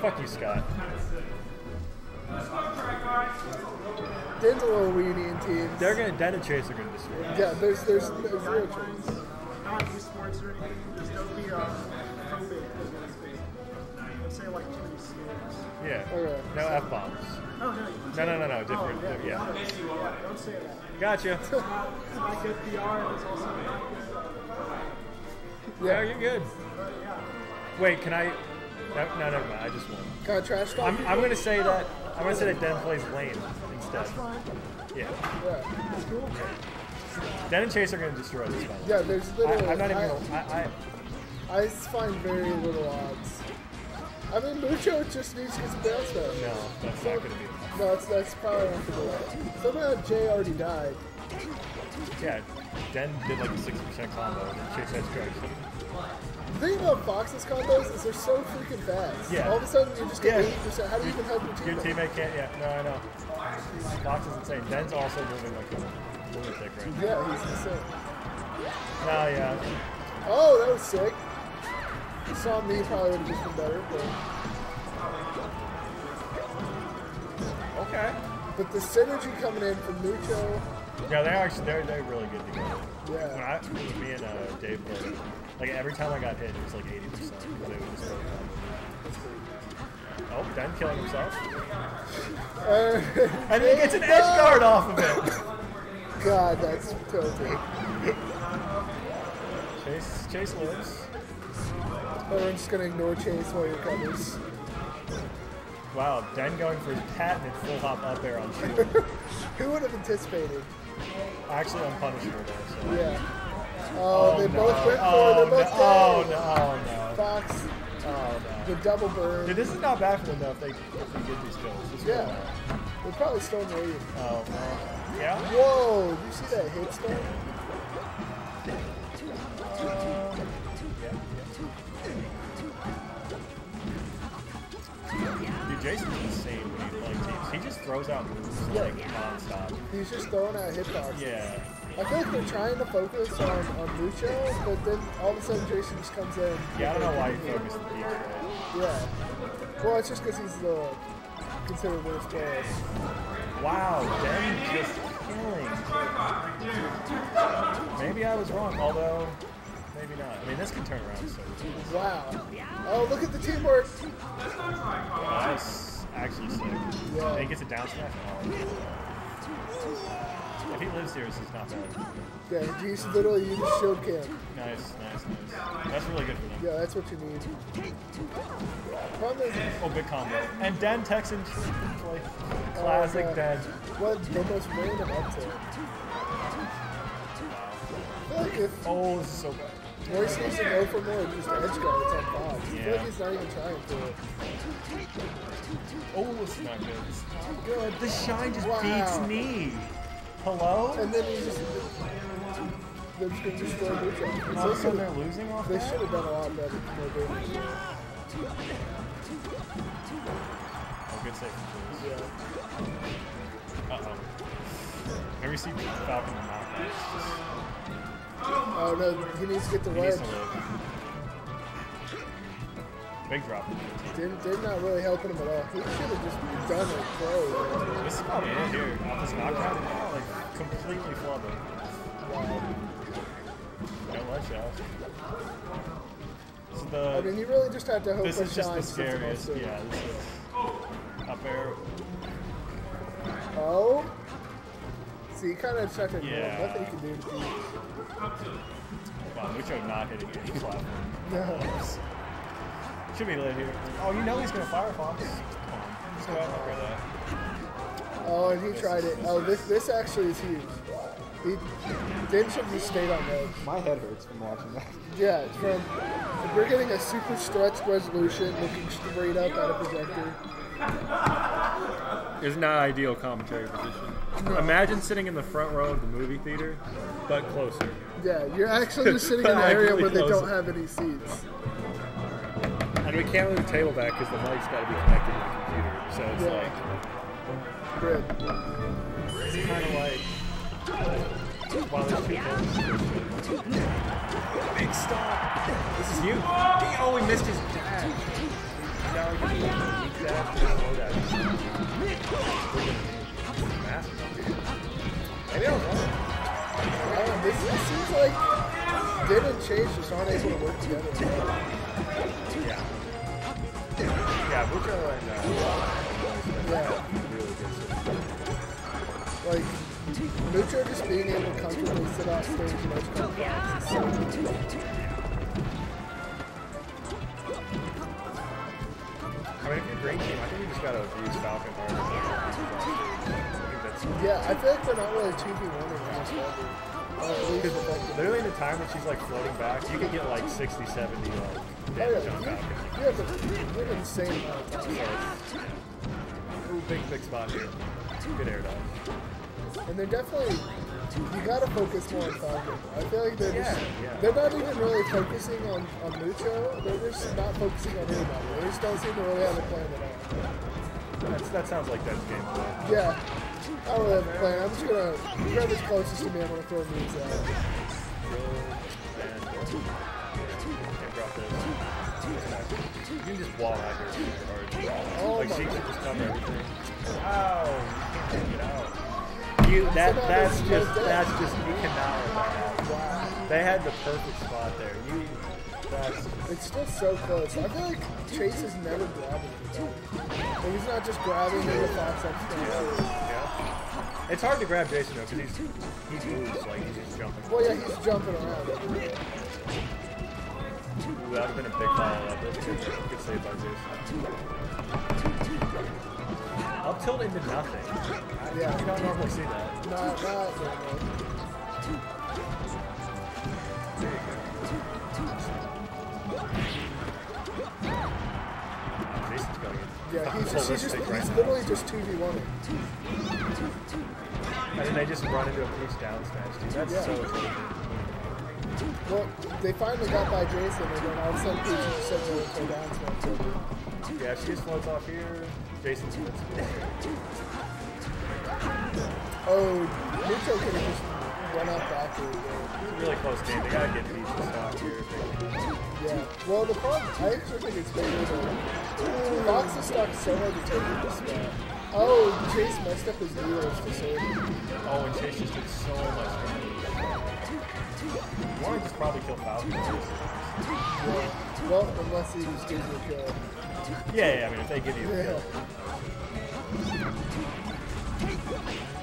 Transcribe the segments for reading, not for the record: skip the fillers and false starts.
Fuck you, Scott. Den's a little weedy in teams. They're gonna Den and Chase are gonna destroy. Yeah, there's zero chance. Not do sports or anything. Just don't be homemade. Don't say like too many swears. Yeah. Okay. No F bombs. No, no, no. Different. Oh, yeah. Yeah. Don't say that. Gotcha. It's not good PR. It's also not good. Yeah, you're good. Wait, can I? No, never mind. I just won. Can I trash talk? I'm gonna say that. I'm gonna say that Den plays lane instead. Yeah. Yeah. That's cool. Yeah. Den and Chase are gonna destroy this battle. Yeah, there's literally. I'm not even. I find very little odds. I mean, Mucho just needs to get some bounce though. No, that's not gonna be enough. No, that's probably not gonna be enough. Somehow Jay already died. Yeah, Den did like a 60% combo, and Chase had strikes. The thing about Fox's combos is they're so freaking fast. Yeah. All of a sudden you just get 80%. How do you even help your teammate? Your teammate can't, No, I know. Fox is insane. Den's also moving like a lunatic right now. Yeah, he's insane. Oh, yeah. Oh, that was sick. You saw me, probably would have just been better, but... Okay. But the synergy coming in from Mucho... Yeah, they're really good together. Yeah. Me and Dave played, like every time I got hit, it was like 80%. Oh, Den killing himself. And he gets an edge guard off of it. God, that's filthy. Chase lives. Oh, we're just gonna ignore Chase while he recovers. Wow, Den going for his patented full hop up air on shield. Who would have anticipated? Actually, I'm punishable though, so. Yeah. Oh, they both went for it. They're both dead. Oh, no. Fox. Oh, no. The double bird. Dude, this is not bad for them, though, if they get these kills. This they probably stole the lead. Oh, man. Yeah? Whoa, did you see that hit stone? Dude, Jason's insane when he plays teams. He just throws out moves like nonstop. He's just throwing out hitboxes. Yeah. I feel like they're trying to focus on Mucho, but then all of a sudden Jason just comes in. Yeah, I don't know why he focused on Mucho. Yeah. Well, it's just because he's the considered worst player. Wow, Den just killing. Maybe I was wrong, although maybe not. I mean, this can turn around. So. Wow. Oh, look at the teamwork. Nice. Actually sick. Yeah. He gets a down smash. If he lives here, this is not bad. Yeah, he just literally used a shield cam. Nice, nice, nice. That's really good for them. Yeah, that's what you need. Problem is, oh, big combo. And Den Texan. Classic Den. What the most random uptake. I feel like if... Oh, this is so bad. Royce needs to go for more, just edge guard, it's on Fox. I feel like he's not even trying to. Oh, it's not good. It's not good. The shine just beats me. Hello? And then he just... They're just going to destroy Mucho. And all of a sudden they're losing off that? They should have done a lot better. Oh, good save. Yeah. Uh-oh. Every CP Falcon and not that. Oh no, he needs to get the ledge. Big drop. They're not really helping him at all. He should have just done it. Bro. This is probably it here. Off this knockout, like completely flooded. Wow. No ledge out. I mean, you really just have to hope. This is just the scariest. Yeah. This is up air. Oh. See, you kind of checked it. Yeah. Nothing you can do. Wow, Mucho not hitting any platform. No. Should be lit here. Oh, you know he's going to fire Fox. Come on. Let's go out and cover that. Oh, and he tried it. Oh, this actually is huge. Then should just stayed on edge. My head hurts from watching that. Yeah, we're getting a super stretched resolution looking straight up at a projector. It's not an ideal commentary position. No. Imagine sitting in the front row of the movie theater, but closer. Yeah, you're actually just sitting in an area where they don't have any seats. And we can't move the table back because the mic's got to be connected to the computer. So it's like... Grid. It's kind of like... Big stop! This is you. He only missed his dad. Maybe I don't know. It seems like Dib and Chase just aren't able to work together. Yeah. Yeah, Mucho and really good. Like, Mucho just being able to comfortably sit off stage and much complex is so good. I mean, if you're a great team, I think you just gotta use Falcon Heart. Yeah, I feel like they're not really 2v1 in this level. Literally in the time when she's like floating back, you could get like 60, 70 damage on Falcon. You have an insane amount of damage. Ooh, big spot here. Good air dive. And they're definitely, you gotta focus more on Falcon. I feel like they're just, they're not even really focusing on Mucho, they're just not focusing on anybody. They just don't seem to really have a plan at all. That sounds like that's gameplay. Yeah, I don't really have a plan. I'm just gonna grab as closest to me, I'm gonna throw moves at it. You can just wall out here. Oh, like, she can just cover everything. Ow, you can't get out. That's just economic. Wow. They had the perfect spot there. It's still so close. I feel like Chase is never grabbing it. Like, he's not just grabbing in the box up stairs. Yeah. It's hard to grab Jason though, because he moves like he's just jumping. Well, yeah, he's jumping around. Ooh, that would have been a big pile up. That's a good save by Jason. Up tilt into nothing. Yeah. You don't normally see that. There you go. Jason's going in. Yeah, he's literally just 2v1. And then they just run into a huge down smash, dude. That's so cool. Well, they finally got by Jason, and then all of a sudden, Peach just said to go down smash over. Yeah, she just floats off here. Jason's floats here. Oh, Mucho could have just run up after it. It's a really close game. They gotta get Peach to stop here. Yeah. Well, the problem, I actually think it's favorable. Fox is stuck so hard to take it this way. Oh, Chase messed up his heroes to save him. Oh, and Chase just did so much damage. Warren just probably killed Falcon. Yeah. Well, unless he just gives you a kill. Yeah, I mean, if they give you a kill.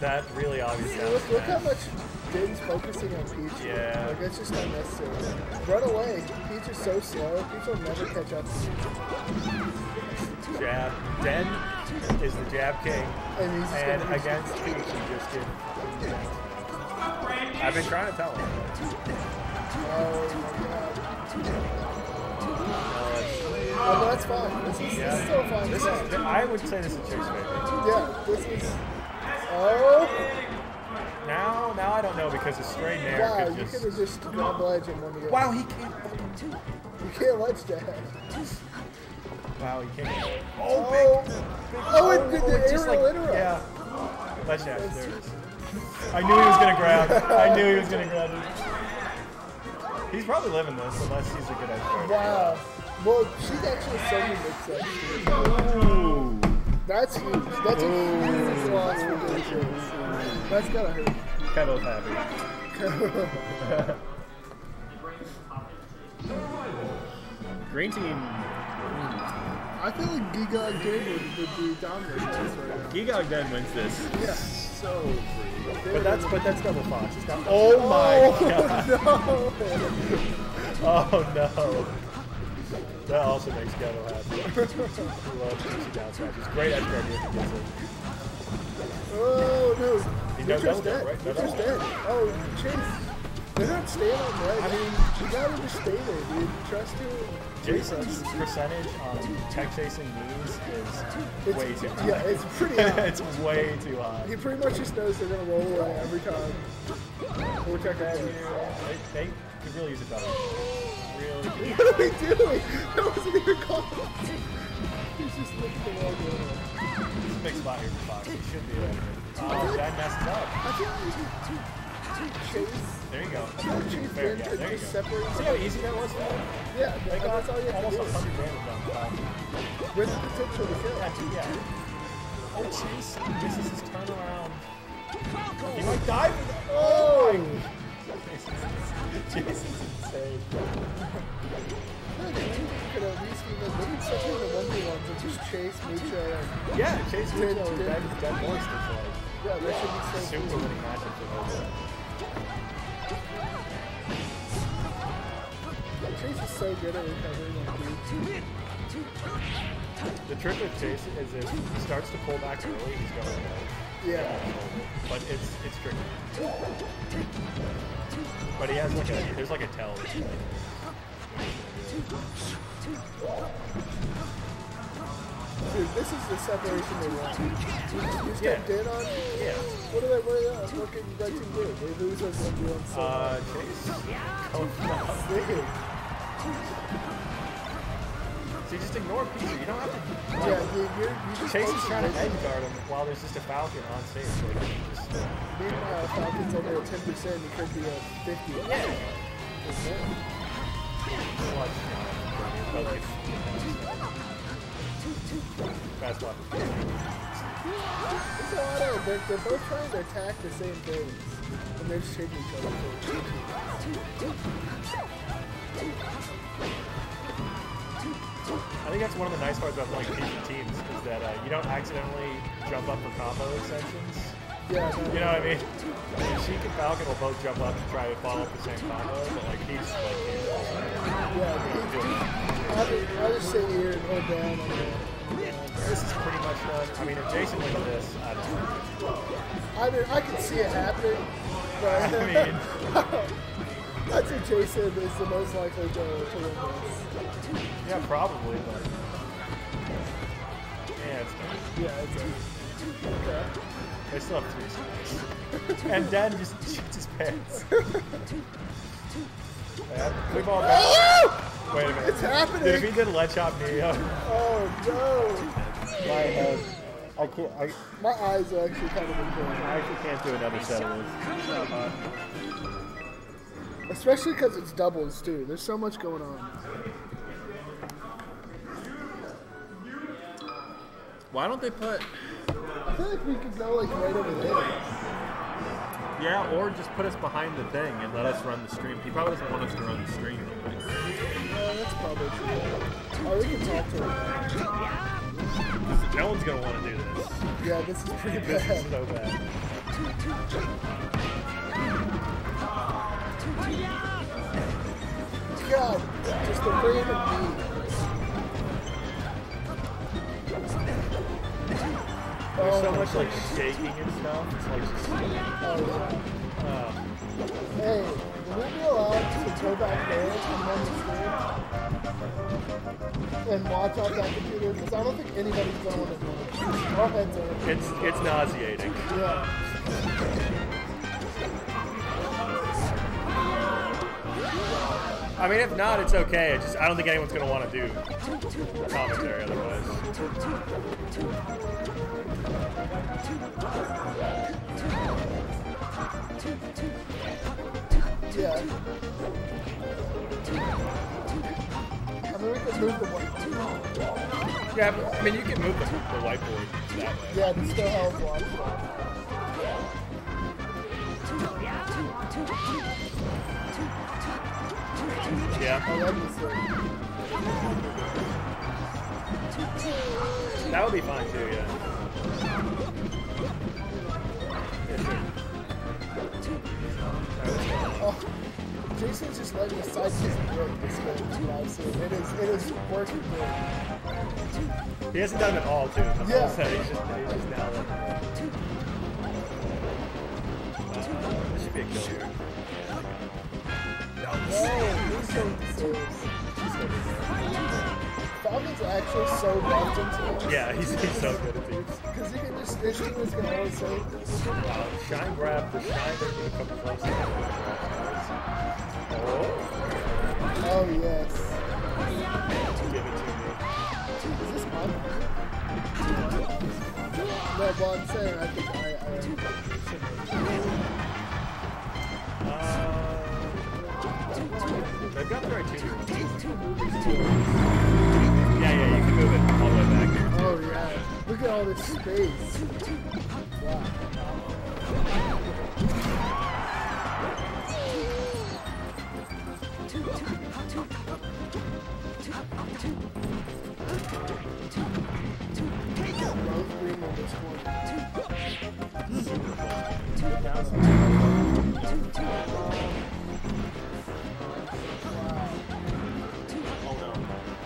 That really obviously. Look how much Den's focusing on Peach. Yeah. Like, that's just unnecessary. Run away. Peach is so slow. Peach will never catch up to you. Jab. Den is the jab king. And, against Peach, you just get. I've been trying to tell him. Oh my god. Oh, no, that's fine. This is so fine. I would say this is Chase favorite. Yeah, this is. Oh. Now I don't know because the straight there. Wow, could you could have just grabbed ledge and one. Wow, he can't. You can't ledge that. Wow, he can't. Oh, it did the aerial literal. Yeah. Ledge dash. There it is. I knew he was gonna grab. It. He's probably living this unless he's a good expert. Wow. Well, she's actually sending mix-up. That's huge. That's a huge loss for the Chase. That's gotta hurt. Kevo's happy. Green team. I feel like Gigog Den would be dominant right now. Gigog Den wins this. Yeah. So pretty. But that's double Fox. It's double Fox. Oh my god. No. Oh no. That also makes Kevo happy. I love juicy down smashes. Great edge guard if he gets it. Oh no! He does dead. Right? He's dead. Oh, Chase. They're not staying on red. I mean, you gotta just stay there, dude. Trust you. Jason's percentage on tech chasing moves is way too high. Yeah, it's pretty high. It's way too high. He pretty much just knows they're gonna roll away every time. Or tech out here. They could really use it better. What are we doing? That wasn't even close. He's just looking the wrong way. It's a big spot here for Fox. He should be over. That messes up. I feel like There you go. There you go. See how easy that was? Yeah, that's all you have to do. Almost 100 grand with that. With the potential to kill. Yeah. Oh, jeez. This is his turnaround. He might die with that. Oh! Jason's insane. Could at least be the one and just chase Mucho. Yeah, chase Mucho. That voice is like. Yeah, that should be so super cool. Many matchups of all that. Chase is so good at recovering on the trick with Chase is if he starts to pull back early, he's going to but it's tricky. But he has like a, there's like a tell. Dude, this is the separation they want. You just got Den on? Yeah. What do they what can you guys do? They lose on 1v1 solo. Chase. So you just ignore Peter. You don't have to... You Chase is trying to edgeguard him while there's just a Falcon on stage. Meanwhile, Falcon's over at 10%, he could be at 50. Yeah. Fast one. It's a lot of, they're both trying to attack the same things. And they're just changing each other. I think that's one of the nice parts about playing PG teams is that you don't accidentally jump up for combo extensions. Yeah, no, you know what I mean? Sheik and Falcon will both jump up and try to follow up the same combo, but like he's just like, I'll just sit here and hold down on this is pretty much done. I mean, if Jason wins this, I don't know. I mean, I can see it happening, but I mean, I'd say Jason is the most likely to win this. Yeah, probably, but yeah, it's done. Yeah, it's done. Okay. They still have 3 seconds. And Dan just shoots his pants. We've all got... Wait a minute. It's happening! Dude, if he did a ledge hop knee up. Oh, no! My head. I can't... My eyes are actually kind of important. I actually can't do another set of these. Especially because it's doubles, too. There's so much going on. Why don't they put... I feel like we could go like right over there. Yeah, or just put us behind the thing and let us run the stream. He probably doesn't want us to run the stream. Yeah, that's probably true. Or we can talk to him. No one's gonna want to do this. Yeah, this is pretty bad. This is so bad. God, just the freedom of me. There's so much like shaking and stuff. It's like just... Hey, would we be allowed to go back there and run the stream and watch off that computer? Because I don't think anybody's going to want to do it. Our heads are... It's nauseating. Yeah. I mean, if not, it's okay. I don't think anyone's going to want to do commentary otherwise. Yeah. I mean, we can move the whiteboard. Yeah, but, I mean, you can move the whiteboard that way. Yeah, it's still helps. Yeah. I love this thing. That would be fine too, yeah. Jason's just letting the sidekick work this game. It is working great. He hasn't done it all too. Yeah. He's just now letting it work. This should be a kill here. No, he's so deserves. Falcon's actually so buffed into it. Yeah, he's so good at these. Because he can just, his team is going to always say, shine grab, the shine is going to come close. Oh, yes. Give it to me. Is this Bond? No, Bond's saying, I think I I've got the right two. It's two movers, too. Yeah, you can move it all the way back here. Oh, yeah. Look at all this space. Wow.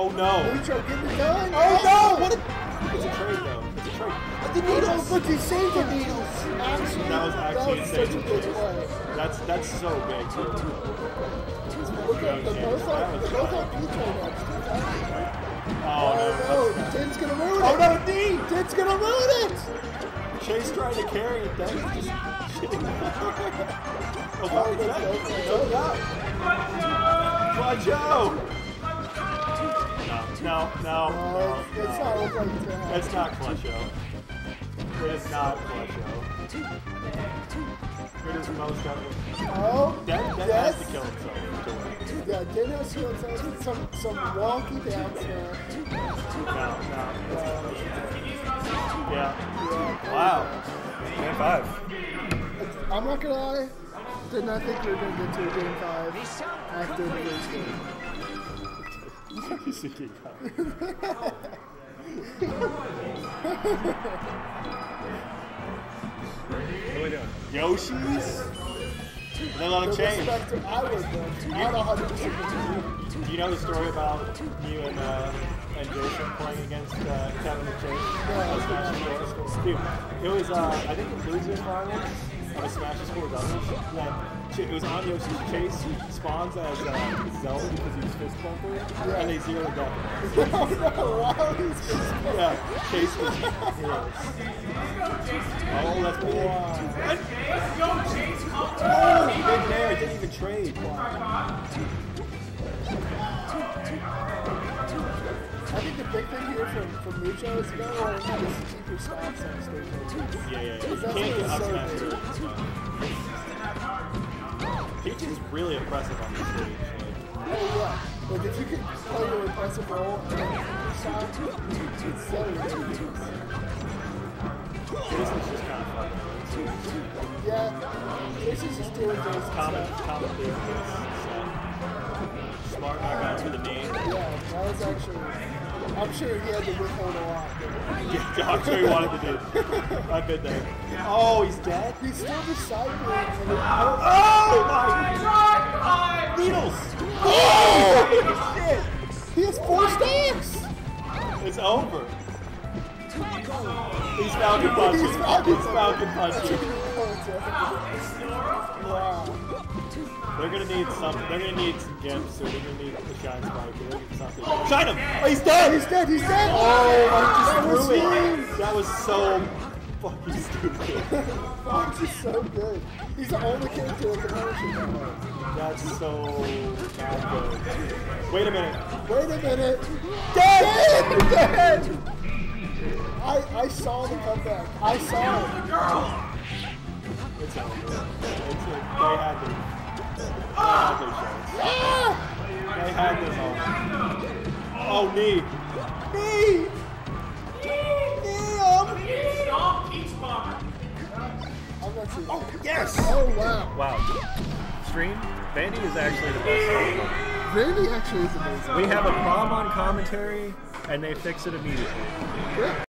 Oh no! Mucho, get the gun! Oh no! What a... It's a trade though. It's a trade. But you saved the needles! That was actually such a good play. That's so big too. Oh no! Den's gonna ruin it! Oh no, Den's gonna ruin it! Chase trying to carry it, then he's just shitting it. Oh wow, watch out! Watch out! No. It's not Clutcho. It is not Clutcho. It is most definitely. Oh, Den has to kill himself. Yeah, Den has to kill himself with some wonky dance there. No. Yeah. Wow. Game 5. I'm not gonna lie. Did not think we were gonna get to a game 5 after the first game. Yoshi's? They're gonna change. Do you know the story about you and Jason playing against Kevin and Chase? Yeah, it was I think it was Losers final. I smashed his 4 doubles. It was on Yoshi's Chase, he spawns as Zelda because he was fist bumping, and they zeroed up. Yeah, Chase was zero. Oh, that's cool. Let's go, Chase. Oh, big bear, didn't even trade. I think the big thing here from Mucho is going to have a cheaper stocks on stage. Yeah. Can't get up smash. Peach is really impressive on this stage. Like if you could play your impressive role and stop it's so ridiculous. This is just kind of fun. Yeah, this is just doing those common things. Smart knockout to the knee. Yeah, that was actually... I'm sure he had to withhold a lot. Yeah, I'm sure he wanted to do. I've been there. Oh, he's dead? He's still beside me. Oh my god! Needles! Oh shit! He has 4 stacks! It's over. He's Falcon punching. He's Falcon punching. Wow. They're gonna need something. They're gonna need some gems, so they're gonna need the shine spike. They're gonna need something. Shine him! Oh, he's dead! He's dead! Oh, I just threw it. That was so... fucking stupid. Fox is so good. He's the only character with the motion. That's so bad. Wait a minute. Dead! I saw the comeback. I saw it. It's over. They had their chance. Oh, knee! Oh, yes! Oh, wow. Wow. Stream, Vandy is actually the best. Vandy actually is amazing. We have a problem on commentary, and they fix it immediately. Yeah.